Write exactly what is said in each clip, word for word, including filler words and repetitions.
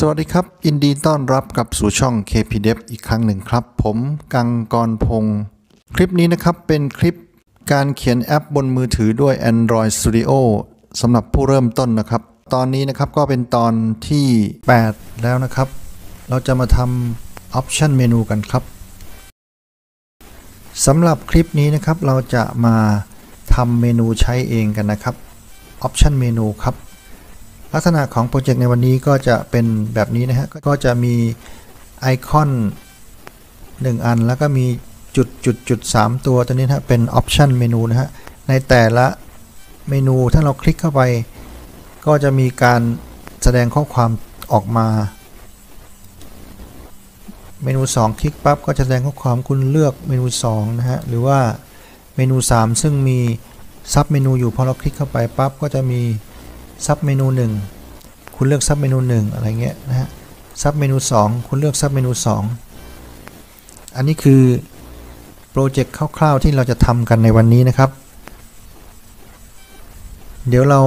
สวัสดีครับยินดีต้อนรับกลับสู่ช่อง เค พี Dev อีกครั้งหนึ่งครับผมกังกรพงศ์คลิปนี้นะครับเป็นคลิปการเขียนแอปบนมือถือด้วย Android Studio สำหรับผู้เริ่มต้นนะครับตอนนี้นะครับก็เป็นตอนที่แปดแล้วนะครับเราจะมาทำ Option Menu กันครับสำหรับคลิปนี้นะครับเราจะมาทำเมนูใช้เองกันนะครับ Option Menu ครับลักษณะของโปรเจกต์ในวันนี้ก็จะเป็นแบบนี้นะฮะก็จะมีไอคอนหนึ่งอันแล้วก็มีจุดจุดจุดสามตัวตัวนี้นะฮะเป็น Option Menu นะฮะในแต่ละเมนูถ้าเราคลิกเข้าไปก็จะมีการแสดงข้อความออกมาเมนูสองคลิกปั๊บก็จะแสดงข้อความคุณเลือกเมนูสองนะฮะหรือว่าเมนูสามซึ่งมีซับเมนูอยู่พอเราคลิกเข้าไปปั๊บก็จะมีซับเมนูหนึ่งคุณเลือกซับเมนูหนึ่งอะไรเงี้ยนะฮะซับเมนูสองคุณเลือกซับเมนูสองอันนี้คือโปรเจกต์คร่าวๆที่เราจะทำกันในวันนี้นะครับเดี๋ยวเรา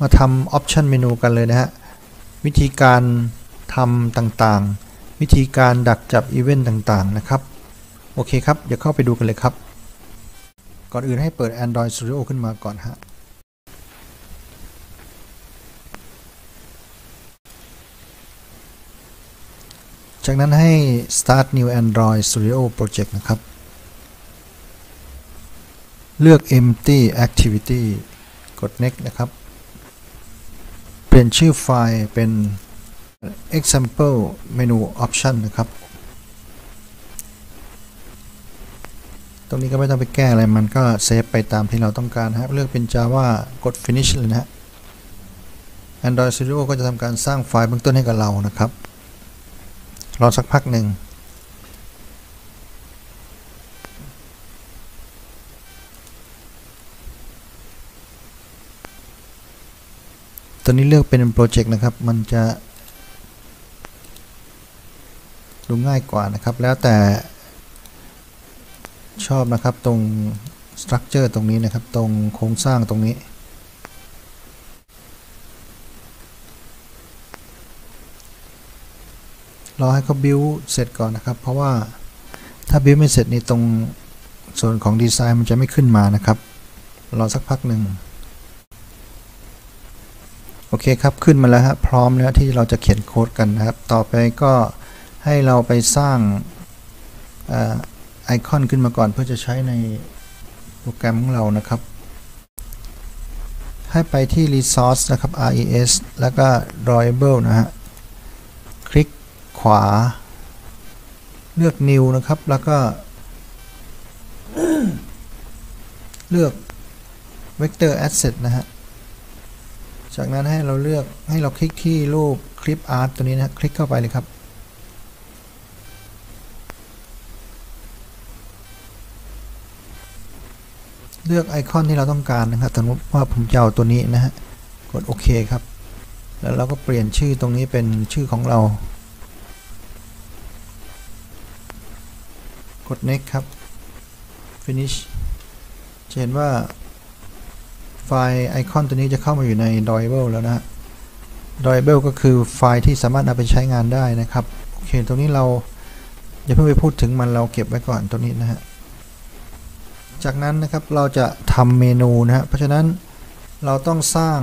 มาทำออปชันเมนูกันเลยนะฮะวิธีการทำต่างๆวิธีการดักจับอีเวนต์ต่างๆนะครับโอเคครับเดี๋ยวเข้าไปดูกันเลยครับก่อนอื่นให้เปิด Android Studio ขึ้นมาก่อนฮะจากนั้นให้ Start New Android Studio Project นะครับเลือก Empty Activity กด Next นะครับเปลี่ยนชื่อไฟล์เป็นexample Menu option นะครับตรงนี้ก็ไม่ต้องไปแก้อะไรมันก็เซฟไปตามที่เราต้องการครับเลือกเป็น java กด finish เลยนะฮะ Android Studio ก็จะทำการสร้างไฟล์เบื้องต้นให้กับเรานะครับรอสักพักหนึ่งตอนนี้เลือกเป็น project นะครับมันจะดูง่ายกว่านะครับแล้วแต่ชอบนะครับตรงสตรัคเจอร์ตรงนี้นะครับตรงโครงสร้างตรงนี้รอให้เขาบิวเสร็จก่อนนะครับเพราะว่าถ้าบิวไม่เสร็จในตรงส่วนของดีไซน์มันจะไม่ขึ้นมานะครับรอสักพักหนึ่งโอเคครับขึ้นมาแล้วครับพร้อมแล้วที่เราจะเขียนโค้ดกันนะครับต่อไปก็ให้เราไปสร้างไอคอนขึ้นมาก่อนเพื่อจะใช้ในโปรแกรมของเรานะครับให้ไปที่ resource นะครับ res แล้วก็ drawable นะฮะคลิกขวาเลือก new นะครับแล้วก็ เลือก vector asset นะฮะจากนั้นให้เราเลือกให้เราคลิกที่รูป clip art ตัวนี้นะคลิกเข้าไปเลยครับเลือกไอคอนที่เราต้องการนะครับสมมติว่าผมจะเอาตัวนี้นะฮะกดโอเคครับแล้วเราก็เปลี่ยนชื่อตรงนี้เป็นชื่อของเรากด next ครับ finish จะเห็นว่าไฟล์ไอคอนตัวนี้จะเข้ามาอยู่ใน drawable แล้วนะฮะ drawable ก็คือไฟล์ที่สามารถเอาไปใช้งานได้นะครับโอเคตรงนี้เราอย่าเพิ่งไปพูดถึงมันเราเก็บไว้ก่อนตัวนี้นะฮะจากนั้นนะครับเราจะทำเมนูนะฮะเพราะฉะนั้นเราต้องสร้าง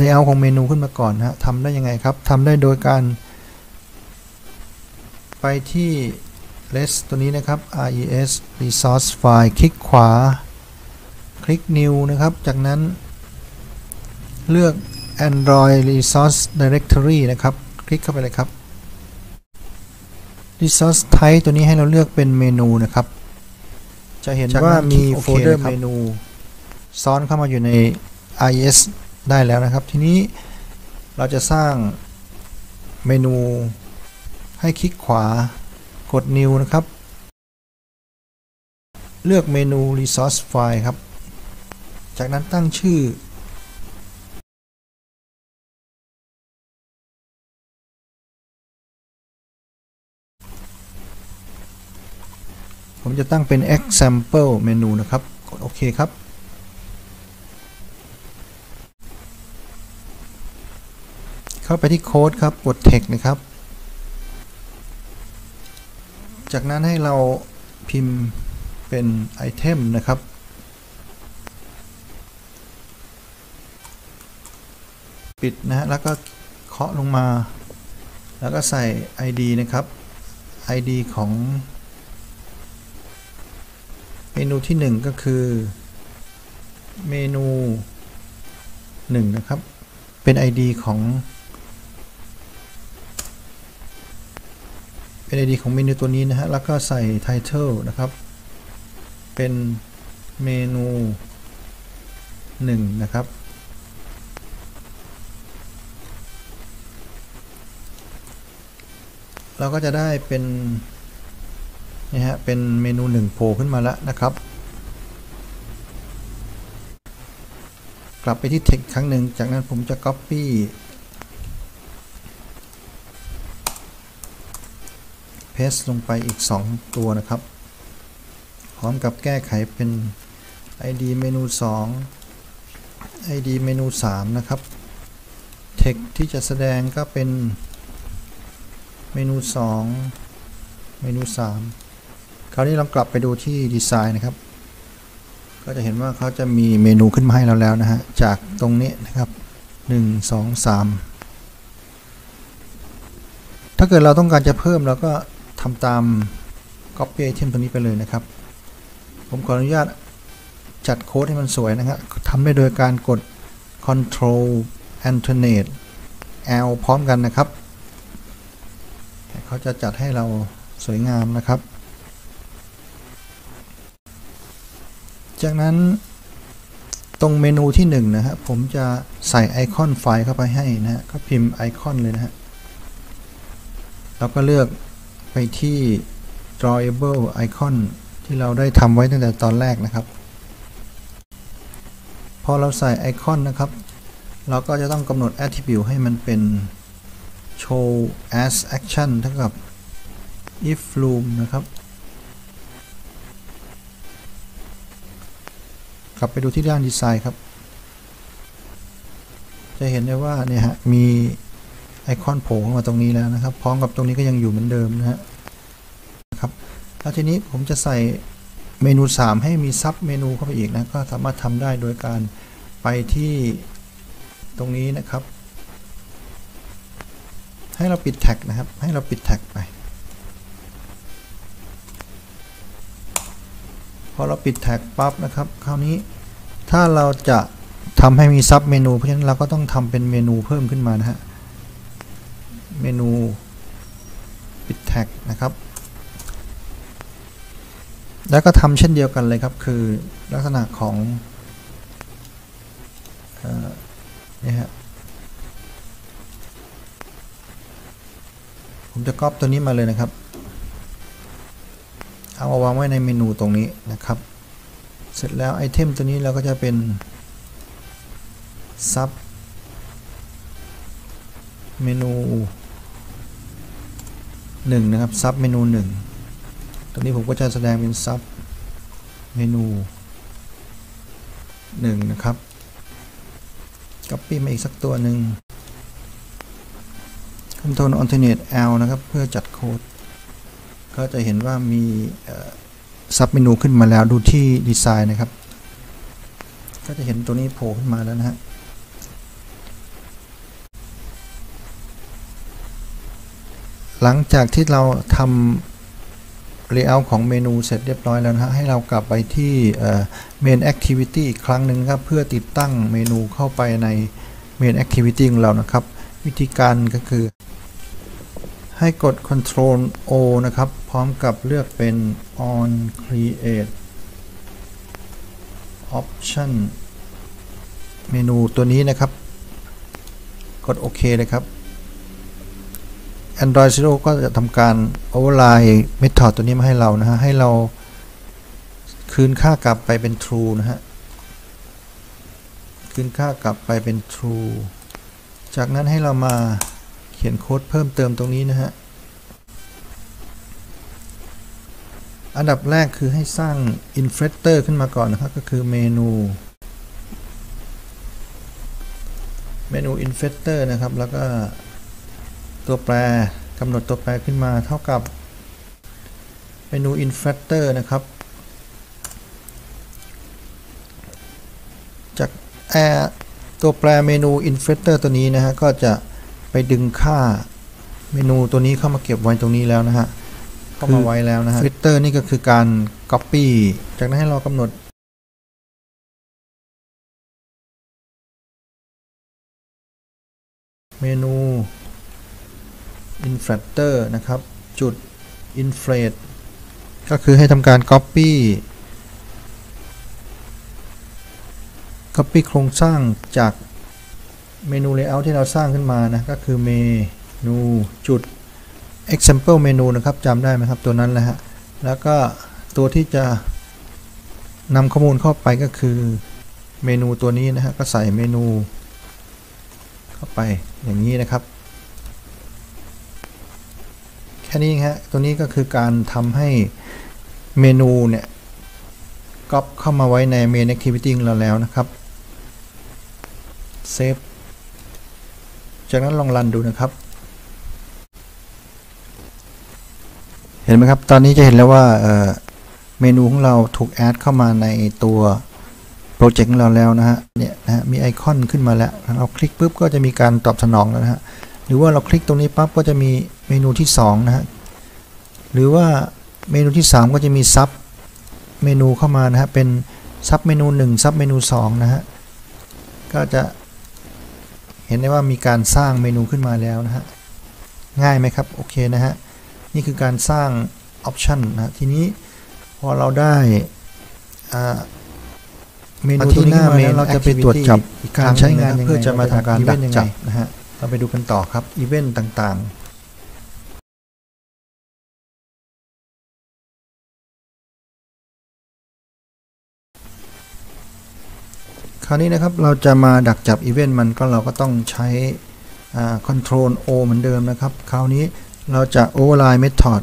layout ของเมนูขึ้นมาก่อนนะฮะทำได้ยังไงครับทำได้โดยการไปที่ res ตัวนี้นะครับ res resource file คลิกขวาคลิก new นะครับจากนั้นเลือก Android resource directory นะครับคลิกเข้าไปเลยครับ resource type ตัวนี้ให้เราเลือกเป็นเมนูนะครับจะเห็นว่ามีโฟลเดอร์เมนูซ้อนเข้ามาอยู่ใน ไอ เอส ได้แล้วนะครับทีนี้เราจะสร้างเมนูให้คลิกขวากด new นะครับเลือกเมนู resource file ครับจากนั้นตั้งชื่อผมจะตั้งเป็น example Menu นะครับกดโอเคครับ เข้าไปที่โค้ดครับกด text นะครับจากนั้นให้เราพิมพ์เป็นไอเทมนะครับปิดนะฮะแล้วก็เคาะลงมาแล้วก็ใส่ ไอ ดี นะครับ ไอ ดี ของเมนูที่หนึ่งก็คือเมนูหนึ่งนะครับเป็น ไอ ดี ของเป็น ไอ ดี ของเมนูตัวนี้นะฮะแล้วก็ใส่ Title นะครับเป็นเมนูหนึ่งนะครับเราก็จะได้เป็นนี่ฮะเป็นเมนูหนึ่งโผล่ขึ้นมาแล้วนะครับกลับไปที่ text ครั้งหนึ่งจากนั้นผมจะ copy เพสต์ลงไปอีกสองตัวนะครับพร้อมกับแก้ไขเป็น ไอ ดี เมนูสอง ไอ ดี เมนูสามนะครับ text ที่จะแสดงก็เป็นเมนูสองเมนูสามคราวนี้ลองกลับไปดูที่ดีไซน์นะครับก็จะเห็นว่าเขาจะมีเมนูขึ้นมาให้เราแล้วนะฮะจากตรงนี้นะครับหนึ่ง สอง สามถ้าเกิดเราต้องการจะเพิ่มเราก็ทำตาม copy item ตัวนี้ไปเลยนะครับผมขออนุญาตจัดโค้ดให้มันสวยนะครับทำได้โดยการกด Control Alternate L พร้อมกันนะครับเขาจะจัดให้เราสวยงามนะครับจากนั้นตรงเมนูที่หนึ่งนะฮะผมจะใส่ไอคอนไฟล์เข้าไปให้นะฮะก็พิมพ์ไอคอนเลยนะฮะแล้วก็เลือกไปที่ drawable icon ที่เราได้ทำไว้ตั้งแต่ตอนแรกนะครับพอเราใส่ไอคอนนะครับเราก็จะต้องกำหนด attribute ให้มันเป็นshow as action เท่ากับ if room นะครับกลับไปดูที่ด้านดีไซน์ครับจะเห็นได้ว่าเนี่ยฮะมีไอคอนโผล่มาตรงนี้แล้วนะครับพร้อมกับตรงนี้ก็ยังอยู่เหมือนเดิมนะฮะครับแล้วทีนี้ผมจะใส่เมนูสามให้มีซับเมนูเข้าไปอีกนะก็สามารถทำได้โดยการไปที่ตรงนี้นะครับให้เราปิดแท็กนะครับให้เราปิดแท็กไปพอเราปิดแท็กปั๊บนะครับคราวนี้ถ้าเราจะทำให้มีซับเมนูเพราะฉะนั้นเราก็ต้องทำเป็นเมนูเพิ่มขึ้นมานะฮะเมนูปิดแท็กนะครับแล้วก็ทำเช่นเดียวกันเลยครับคือลักษณะของเอ่อนี่ฮะผมจะก๊อปตัวนี้มาเลยนะครับเอามาวางไว้ในเมนูตรงนี้นะครับเสร็จแล้วไอเทมตัวนี้เราก็จะเป็นซับเมนูหนึ่งนะครับซับเมนูหนึ่งตรงนี้ผมก็จะแสดงเป็นซับเมนูหนึ่งนะครับ copy มาอีกสักตัวหนึ่งControl Alternate L นะครับเพื่อจัดโค้ดก็จะเห็นว่ามีซับเมนูขึ้นมาแล้วดูที่ดีไซน์นะครับก็จะเห็นตัวนี้โผล่ขึ้นมาแล้วนะฮะหลังจากที่เราทำ Layout ของเมนูเสร็จเรียบร้อยแล้วนะฮะให้เรากลับไปที่ MainActivity อีกครั้งหนึ่งครับเพื่อติดตั้งเมนูเข้าไปใน MainActivity ของเรานะครับวิธีการก็คือให้กด Control O นะครับพร้อมกับเลือกเป็น On Create Option เมนูตัวนี้นะครับกดโอเคเลยครับ Android Studio ก็จะทำการ Overlay Method ตัวนี้มาให้เรานะฮะให้เราคืนค่ากลับไปเป็น True นะฮะคืนค่ากลับไปเป็น Trueจากนั้นให้เรามาเขียนโค้ดเพิ่มเติมตรงนี้นะฮะอันดับแรกคือให้สร้าง Inflector ขึ้นมาก่อนนะครับก็คือเมนู เมนู Infector นะครับแล้วก็ตัวแปรกำหนดตัวแปรขึ้นมาเท่ากับเมนู Infector นะครับจากแอร์ตัวแปรเมนู Infector ตัวนี้นะฮะก็จะไปดึงค่าเมนูตัวนี้เข้ามาเก็บไว้ตรงนี้แล้วนะฮะเข้ามาไว้แล้วนะฮะ Infector นี่ก็คือการ Copy จากนั้นให้เรากำหนดเมนู inflator นะครับจุด inflate ก็คือให้ทำการ copy copy โครงสร้างจากเมนู layout ที่เราสร้างขึ้นมานะก็คือเมนูจุด example menu นะครับจำได้ไหมครับตัวนั้นแหละฮะแล้วก็ตัวที่จะนำข้อมูลเข้าไปก็คือเมนูตัวนี้นะฮะก็ใส่เมนูเข้าไปอย่างนี้นะครับแค่นี้ฮะตัวนี้ก็คือการทำให้เมนูเนี่ยก๊อปเข้ามาไว้ใน MainActivity เราแล้วนะครับเซฟจากนั้นลองรันดูนะครับเห็นไหมครับตอนนี้จะเห็นแล้วว่า เ, เมนูของเราถูกแอดเข้ามาในตัวโปรเจกต์ของเราแล้วนะฮะเนี่ยนะฮะมีไอคอนขึ้นมาแล้วเราคลิกปุ๊บก็จะมีการตอบสนองแล้วนะฮะหรือว่าเราคลิกตรงนี้ปั๊บก็จะมีเมนูที่สองนะฮะหรือว่าเมนูที่สามก็จะมีซับเมนูเข้ามานะฮะเป็นซับเมนูหนึ่งซับเมนูสองนะฮะก็จะเห็นได้ว่ามีการสร้างเมนูขึ้นมาแล้วนะฮะง่ายไหมครับโอเคนะฮะนี่คือการสร้างออปชั่นนะทีนี้พอเราได้อ่าเมนูที่หน้าเมนเราจะไปตรวจจับการใช้งานเพื่อจะมาทำการดักจับนะฮะเราไปดูกันต่อครับอีเวนต์ต่างๆคราวนี้นะครับเราจะมาดักจับอีเวนต์มันก็เราก็ต้องใช้คอนโทรล โอ เหมือนเดิมนะครับคราวนี้เราจะ override method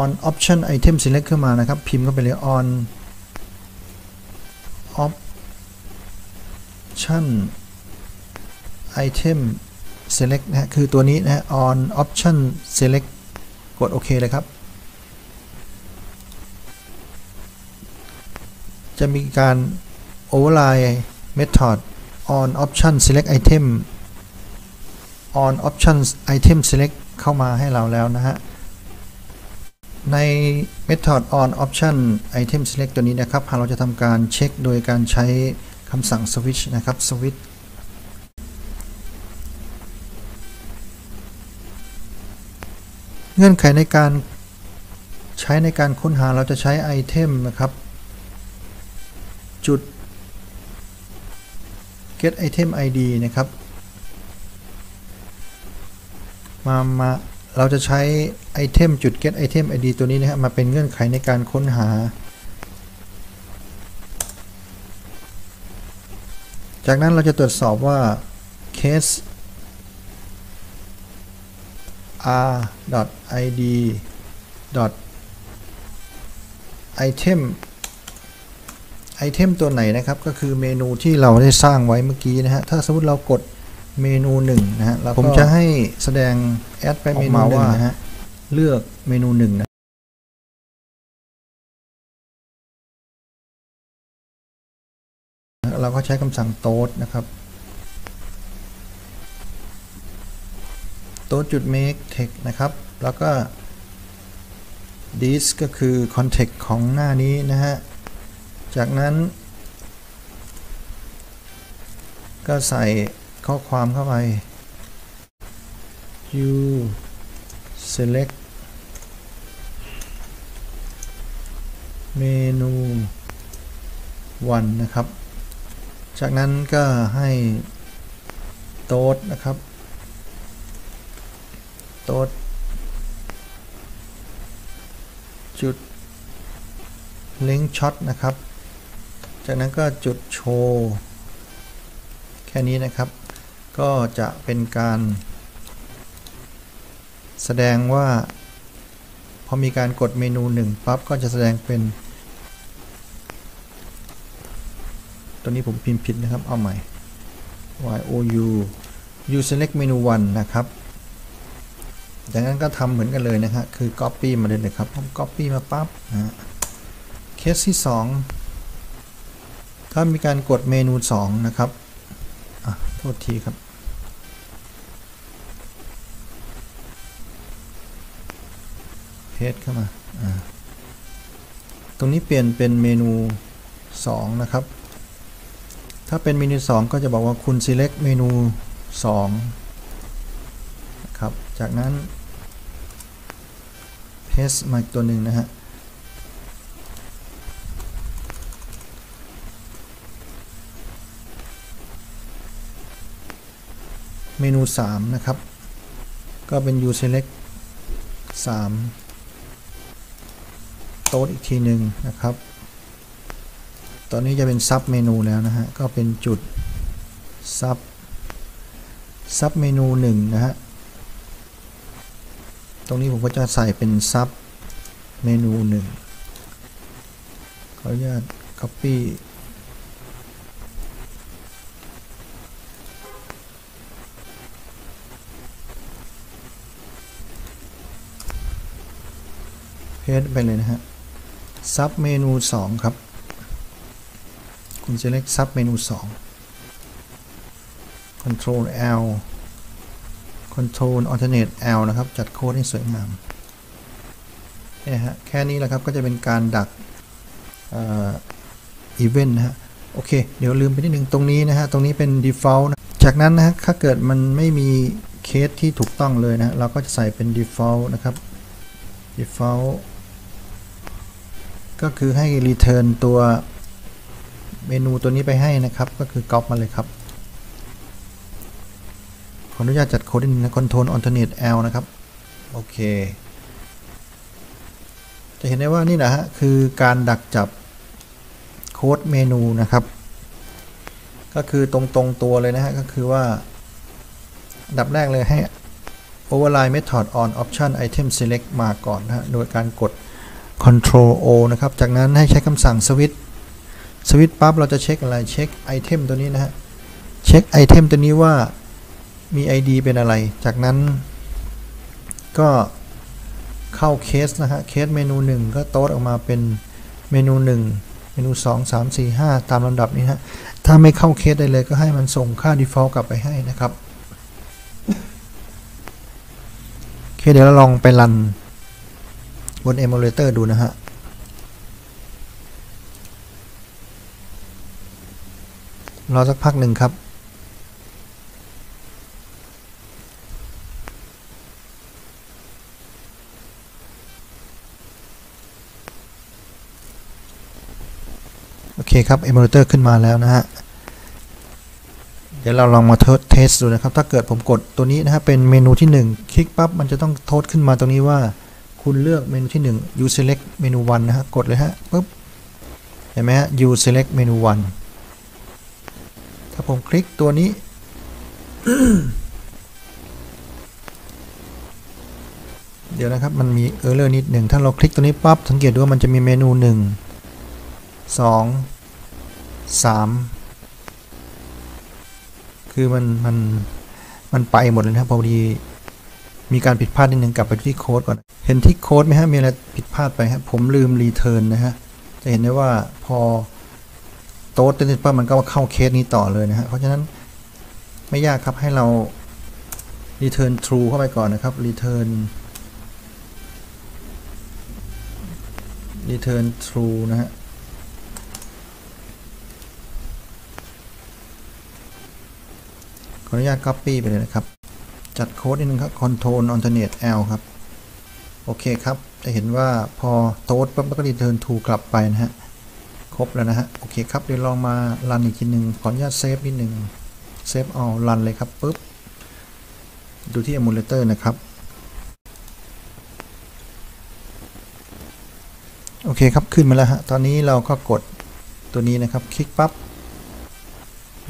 on option item select ขึ้นมานะครับพิมพ์เข้าไปเลย on option item select นะฮะคือตัวนี้นะฮะ on option select กดโอเคเลยครับจะมีการ override method on option select item on option item select เข้ามาให้เราแล้วนะฮะใน method on option item select ตัวนี้นะครับเราจะทำการเช็คโดยการใช้คำสั่ง switch นะครับ switch เงื่อนไขในการใช้ในการค้นหาเราจะใช้ item นะครับจุด get item ไอ ดี นะครับมามาเราจะใช้ item จุด get item ไอ ดี ตัวนี้นะฮะมาเป็นเงื่อนไขในการค้นหาจากนั้นเราจะตรวจสอบว่า case r id item item ตัวไหนนะครับก็คือเมนูที่เราได้สร้างไว้เมื่อกี้นะฮะถ้าสมมติเรากดเมนูหนึ่งนะฮะผมจะให้แสดงแอดไปเมนูหนึ่งนะฮะเลือกเมนูหนึ่งนะเราก็ใช้คำสั่ง toast นะครับ toast จุด make text นะครับแล้วก็ this ก็คือ context ของหน้านี้นะฮะจากนั้นก็ใส่ข้อความเข้าไป you select เมนูหนึ่งนะครับจากนั้นก็ให้โต๊ดนะครับโต๊ดจุดลิงก์ช็อตนะครับจากนั้นก็จุดโชว์แค่นี้นะครับก็จะเป็นการแสดงว่าพอมีการกดเมนูหนึ่งปั๊บก็จะแสดงเป็นตัวนี้ผมพิมพ์ผิดนะครับเอาใหม่ you you select menu หนึ่งนะครับจากนั้นก็ทำเหมือนกันเลยนะฮะคือ copy มาเลยนะครับผม copy มาปั๊บนะเคสที่สองถ้ามีการกดเมนูสองนะครับอ่ะโทษทีครับเพจเข้ามาอ่าตรงนี้เปลี่ยนเป็นเมนูสองนะครับถ้าเป็นเมนูสองก็จะบอกว่าคุณ select เมนูสองนะครับจากนั้นเพจมาตัวหนึ่งนะฮะเมนูสามนะครับก็เป็น you select สามโต๊ดอีกทีหนึ่งนะครับตอนนี้จะเป็นซับเมนูแล้วนะฮะก็เป็นจุดซับซับเมนูหนึ่งนะฮะตรงนี้ผมก็จะใส่เป็นซับเมนูหนึ่งขออนุญาต copy เพจไปเลยนะฮะซับเมนูสองครับคุณจะเลือกซับเมนูสอง Control L Control Alternate L นะครับจัดโค้ดให้สวยงามเนี่ยฮะแค่นี้แหละครับก็จะเป็นการดักอีเวนต์นะฮะโอเคเดี๋ยวลืมไปนิดนึงตรงนี้นะฮะตรงนี้เป็น Default นะจากนั้นนะฮะถ้าเกิดมันไม่มีเคสที่ถูกต้องเลยนะเราก็จะใส่เป็น Default นะครับ Defaultก็คือให้ return ตัวเมนูตัวนี้ไปให้นะครับก็คือ ก๊อป มาเลยครับขออนุญาตจัดโค้ดนะ Control Alternate L นะครับโอเคจะเห็นได้ว่านี่แหละฮะคือการดักจับโค้ดเมนูนะครับก็คือตรงตรงตัวเลยนะฮะก็คือว่าอันดับแรกเลยให้ Override Method on Option Item Select มาก่อนนะโดยการกดControl O นะครับจากนั้นให้ใช้คำสั่ง Switch Switch ปั๊บเราจะเช็คอะไรเช็คไอเทมตัวนี้นะฮะเช็คไอเทมตัวนี้ว่ามี ไอ ดี เป็นอะไรจากนั้นก็เข้าเคสนะฮะเคสเมนูหนึ่งก็โต๊ดออกมาเป็นเมนูหนึ่งเมนูสอง สาม สี่ ห้าตามลำดับนี้ฮะถ้าไม่เข้าเคสได้เลยก็ให้มันส่งค่า Default กลับไปให้นะครับโอเคเดี๋ยวเราลองไปรันบน emulator ดูนะฮะรอสักพักหนึ่งครับโอเคครับ emulator ขึ้นมาแล้วนะฮะเดี๋ยวเราลองมาเทสดูนะครับถ้าเกิดผมกดตัวนี้นะฮะเป็นเมนูที่หนึ่งคลิกปั๊บมันจะต้องโทษขึ้นมาตรงนี้ว่าคุณเลือกเมนูที่หนึ่ง you select เมนูหนึ่งนะฮะกดเลยฮะปุ๊บเห็นไหมฮะ you select เมนูหนึ่งถ้าผมคลิกตัวนี้ เดี๋ยวนะครับมันมี error นิดหนึ่งถ้าเราคลิกตัวนี้ปั๊บสังเกตดูว่ามันจะมีเมนูหนึ่ง สอง สามคือมันมันมันไปหมดเลยนะพอดีมีการผิดพลาดนิดนึงกลับไปที่โค้ดก่อนเห็นที่โค้ดไหมฮะมีอะไรผิดพลาดไปฮะผมลืมรีเทิร์นนะฮะจะเห็นได้ว่าพอโต๊ดเต็มปั๊บมันก็เข้าเคสนี้ต่อเลยนะฮะเพราะฉะนั้นไม่ยากครับให้เรารีเทิร์น true เข้าไปก่อนนะครับรีเทิร์นรีเทิร์น true นะฮะขออนุญาต copy ไปเลยนะครับจัดโค้ดนิดนึงครับ Control Alternate L ครับโอเคครับจะเห็นว่าพอโต๊ดปั๊บแล้วก็ Return to กลับไปนะฮะครบแล้วนะฮะโอเคครับเดี๋ยวลองมารันอีกทีหนึ่งขออนุญาตเซฟนิดนึงเซฟเอารันเลยครับปุ๊บดูที่ Emulator นะครับโอเคครับขึ้นมาแล้วฮะตอนนี้เราก็กดตัวนี้นะครับคลิกปั๊บ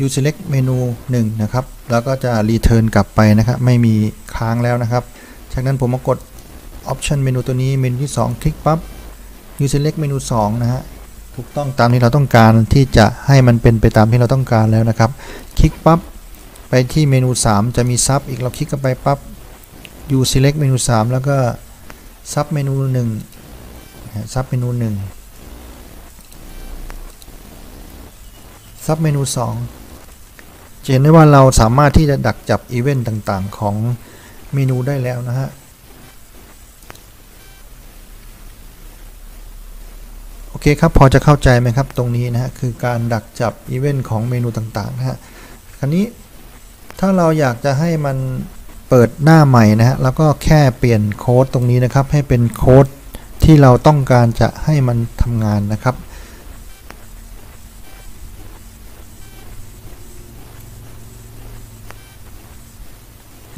You select เมนูหนึ่งนะครับแล้วก็จะ return กลับไปนะครับไม่มีค้างแล้วนะครับจากนั้นผมมากด option เมนูตัวนี้เมนูที่สองคลิกปั๊บ You select เมนูสองนะฮะถูกต้องตามที่เราต้องการที่จะให้มันเป็นไปตามที่เราต้องการแล้วนะครับคลิกปั๊บ ไปที่เมนูสามจะมีซับอีกเราคลิกกันไปปั๊บ you select เมนูสามแล้วก็ซับเมนูหนึ่งซับเมนูหนึ่งซับเมนูสองจะเห็นได้ว่าเราสามารถที่จะดักจับอีเวนต์ต่างๆของเมนูได้แล้วนะฮะโอเคครับพอจะเข้าใจไหมครับตรงนี้นะฮะคือการดักจับอีเวนต์ของเมนูต่างๆนะฮะคราวนี้ถ้าเราอยากจะให้มันเปิดหน้าใหม่นะฮะแล้วก็แค่เปลี่ยนโค้ดตรงนี้นะครับให้เป็นโค้ดที่เราต้องการจะให้มันทำงานนะครับ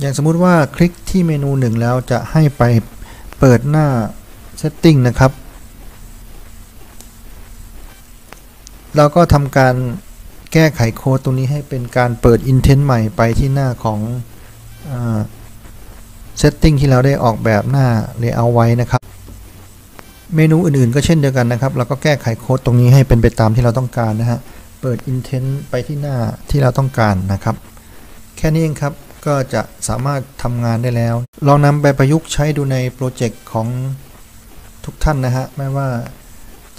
อย่างสมมุติว่าคลิกที่เมนูหนึ่งแล้วจะให้ไปเปิดหน้า Setting นะครับเราก็ทำการแก้ไขโค้ดตรงนี้ให้เป็นการเปิด Intent ใหม่ไปที่หน้าของSetting ที่เราได้ออกแบบหน้า Layout ไว้นะครับเมนูอื่นๆก็เช่นเดียวกันนะครับเราก็แก้ไขโค้ดตรงนี้ให้เป็นไปตามที่เราต้องการนะฮะเปิด Intent ไปที่หน้าที่เราต้องการนะครับแค่นี้เองครับก็จะสามารถทำงานได้แล้วลองนำไปประยุกต์ใช้ดูในโปรเจกต์ของทุกท่านนะฮะไม่ว่า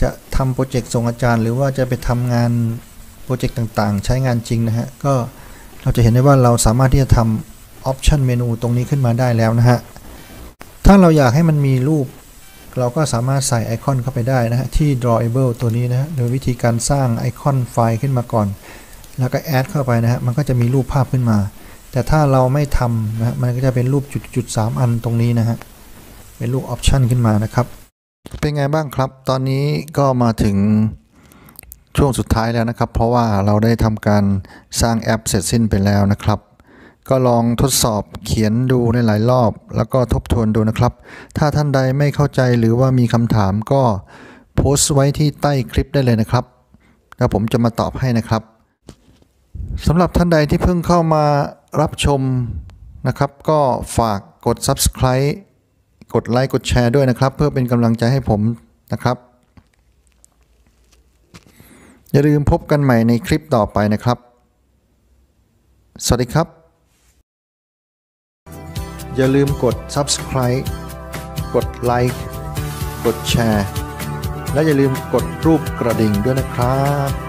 จะทำโปรเจกต์ส่งอาจารย์หรือว่าจะไปทำงานโปรเจกต์ต่างๆใช้งานจริงนะฮะก็เราจะเห็นได้ว่าเราสามารถที่จะทำ option menu ตรงนี้ขึ้นมาได้แล้วนะฮะถ้าเราอยากให้มันมีรูปเราก็สามารถใส่ไอคอนเข้าไปได้นะฮะที่ drawable ตัวนี้นะฮะโดยวิธีการสร้างไอคอนไฟล์ขึ้นมาก่อนแล้วก็ add เข้าไปนะฮะมันก็จะมีรูปภาพขึ้นมาแต่ถ้าเราไม่ทำนะมันก็จะเป็นรูปจุดๆสามอันตรงนี้นะฮะเป็นรูปออปชันขึ้นมานะครับเป็นไงบ้างครับตอนนี้ก็มาถึงช่วงสุดท้ายแล้วนะครับเพราะว่าเราได้ทำการสร้างแอปเสร็จสิ้นไปแล้วนะครับก็ลองทดสอบเขียนดูในหลายรอบแล้วก็ทบทวนดูนะครับถ้าท่านใดไม่เข้าใจหรือว่ามีคำถามก็โพสต์ไว้ที่ใต้คลิปได้เลยนะครับแล้วผมจะมาตอบให้นะครับสำหรับท่านใดที่เพิ่งเข้ามารับชมนะครับก็ฝากกด Subscribe กดไลค์กดแชร์ด้วยนะครับเพื่อเป็นกำลังใจให้ผมนะครับอย่าลืมพบกันใหม่ในคลิปต่อไปนะครับสวัสดีครับอย่าลืมกด Subscribe กดไลค์กดแชร์และอย่าลืมกดรูปกระดิ่งด้วยนะครับ